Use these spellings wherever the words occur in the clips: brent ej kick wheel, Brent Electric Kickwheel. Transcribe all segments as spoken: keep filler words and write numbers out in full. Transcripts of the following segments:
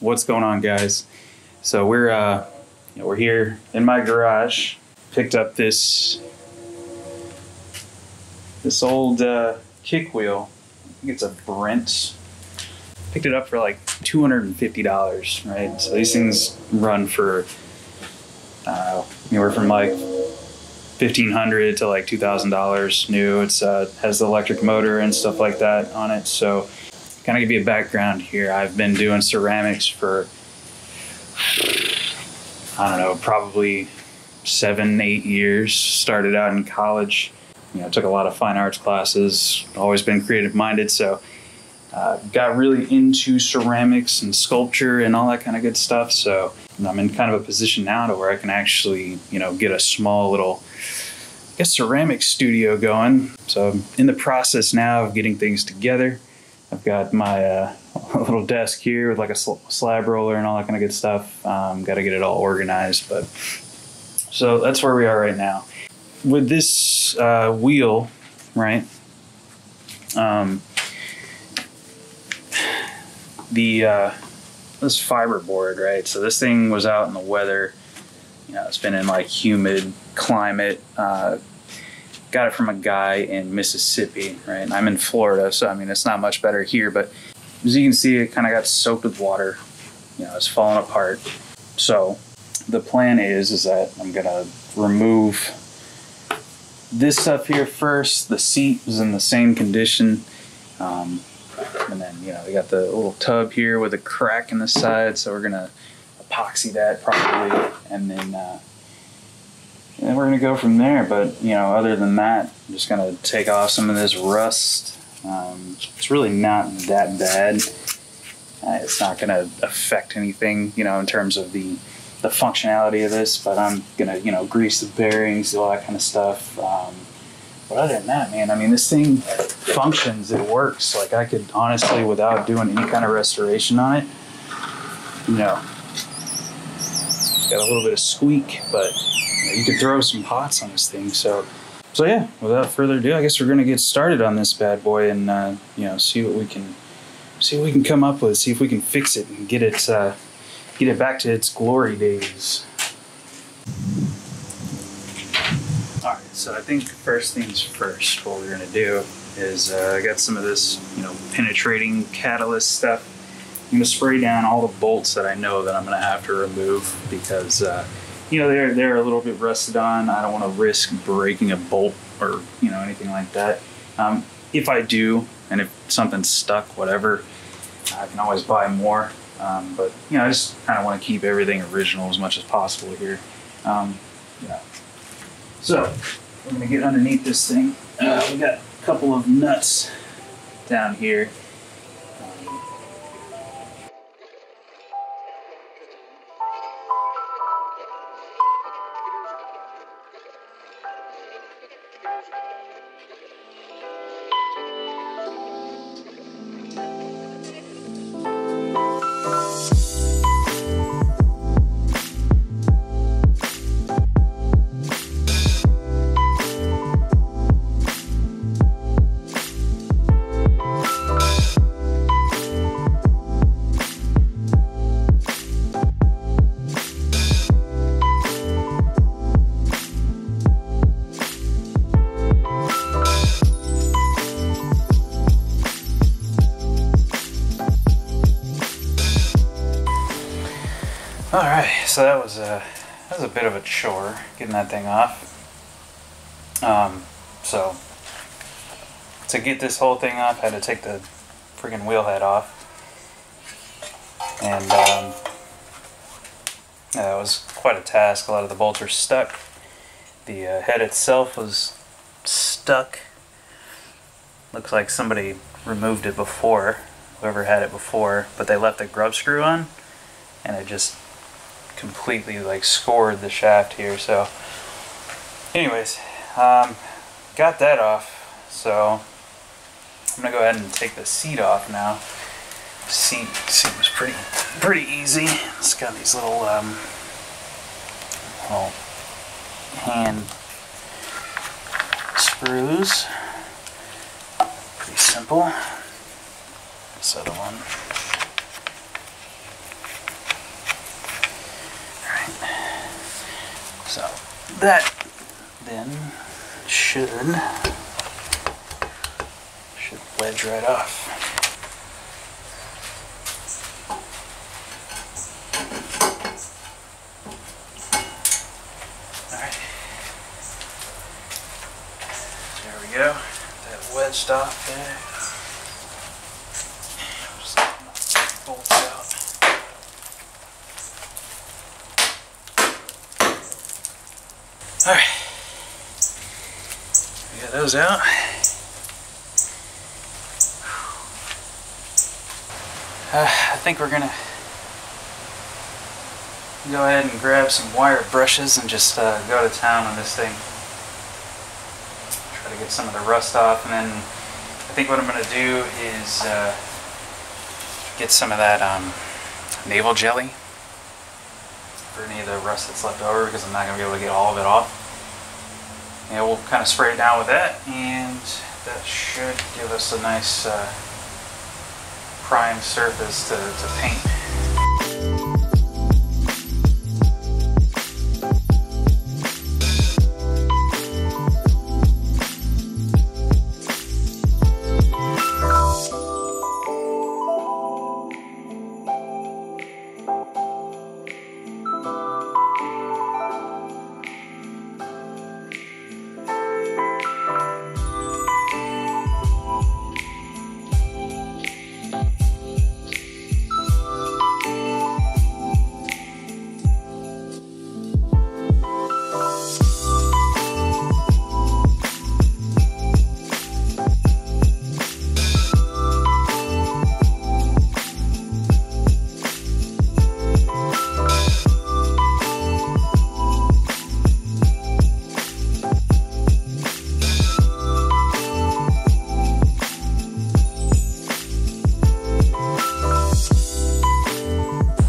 What's going on, guys? So we're uh, you know, we're here in my garage. Picked up this this old uh, kick wheel. I think it's a Brent. Picked it up for like two hundred fifty dollars, right? So these things run for uh, anywhere from like fifteen hundred dollars to like two thousand dollars new. It's uh, has the electric motor and stuff like that on it. So kind of give you a background here. I've been doing ceramics for, I don't know, probably seven, eight years. Started out in college. You know, took a lot of fine arts classes, always been creative minded. So uh, got really into ceramics and sculpture and all that kind of good stuff. So I'm in kind of a position now to where I can actually, you know, get a small little, I guess, ceramic studio going. So I'm in the process now of getting things together. I've got my uh, little desk here with like a sl slab roller and all that kind of good stuff. Um, got to get it all organized, but so that's where we are right now. With this uh, wheel, right? Um, the uh, this fiber board, right? So this thing was out in the weather. You know, it's been in like humid climate. Uh, Got it from a guy in Mississippi, right? And I'm in Florida, so I mean, it's not much better here, but as you can see, it kind of got soaked with water. You know, it's falling apart. So the plan is, is that I'm gonna remove this stuff here first. The seat is in the same condition. Um, and then, you know, we got the little tub here with a crack in the side. So we're gonna epoxy that properly. And then, uh, And we're gonna go from there, but you know, other than that, I'm just gonna take off some of this rust. Um, it's really not that bad. Uh, it's not gonna affect anything, you know, in terms of the the functionality of this. But I'm gonna, you know, grease the bearings, do all that kind of stuff. Um, but other than that, man, I mean, this thing functions. It works. Like I could honestly, without doing any kind of restoration on it, you know, it's got a little bit of squeak, but you could throw some pots on this thing. So, so yeah, without further ado, I guess we're going to get started on this bad boy and, uh, you know, see what we can, see what we can come up with, see if we can fix it and get it, uh, get it back to its glory days. All right. So I think first things first, what we're going to do is, uh, I got some of this, you know, penetrating catalyst stuff. I'm going to spray down all the bolts that I know that I'm going to have to remove because, uh, you know, they're, they're a little bit rusted on. I don't want to risk breaking a bolt or, you know, anything like that. Um, if I do, and if something's stuck, whatever, I can always buy more. Um, but, you know, I just kind of want to keep everything original as much as possible here. Um, yeah. So I'm going to get underneath this thing. Uh, we got a couple of nuts down here. All right, so that was a that was a bit of a chore getting that thing off. Um, so to get this whole thing off, I had to take the freaking wheel head off, and um, yeah, that was quite a task. A lot of the bolts are stuck. The uh, head itself was stuck. Looks like somebody removed it before, whoever had it before, but they left the grub screw on, and it just completely like scored the shaft here. So anyways, um, got that off, so I'm gonna go ahead and take the seat off now. Seat seems pretty pretty easy. It's got these little um, little hand screws, pretty simple. This other one So that then should should wedge right off. All right, there we go. That wedged off there. Just bolt it out. All right, we got those out. Uh, I think we're gonna go ahead and grab some wire brushes and just uh, go to town on this thing. Try to get some of the rust off, and then I think what I'm gonna do is uh, get some of that um, navel jelly for any of the rust that's left over, because I'm not gonna be able to get all of it off. Yeah, we'll kind of spray it down with that, and that should give us a nice uh, prime surface to, to paint.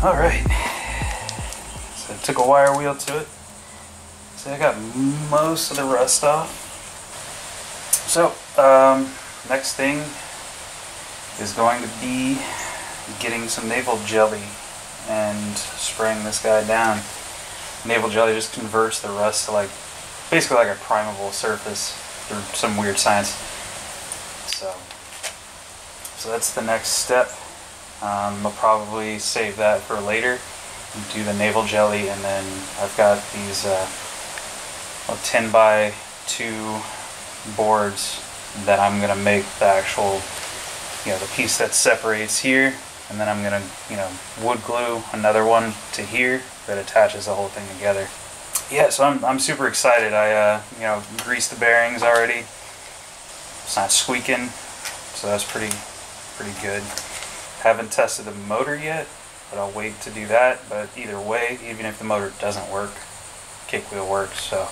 Alright, so I took a wire wheel to it. So I got most of the rust off. So, um, next thing is going to be getting some navel jelly and spraying this guy down. Navel jelly just converts the rust to like, basically like a primable surface through some weird science. So, so that's the next step. Um, I'll probably save that for later, do the navel jelly, and then I've got these uh, well, ten by two boards that I'm going to make the actual, you know, the piece that separates here, and then I'm going to, you know, wood glue another one to here that attaches the whole thing together. Yeah, so I'm, I'm super excited. I, uh, you know, greased the bearings already. It's not squeaking, so that's pretty, pretty good. Haven't tested the motor yet, but I'll wait to do that. But either way, even if the motor doesn't work, kickwheel works, so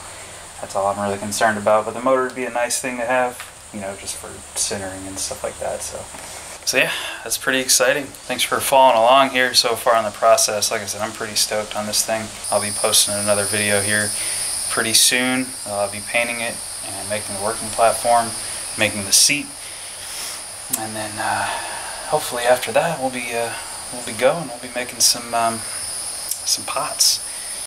that's all I'm really concerned about. But the motor would be a nice thing to have, you know, just for centering and stuff like that. So, so yeah, that's pretty exciting. Thanks for following along here so far in the process. Like I said, I'm pretty stoked on this thing. I'll be posting another video here pretty soon. I'll be painting it and making the working platform, making the seat, and then uh, hopefully after that we'll be uh, we'll be going. We'll be making some um, some pots.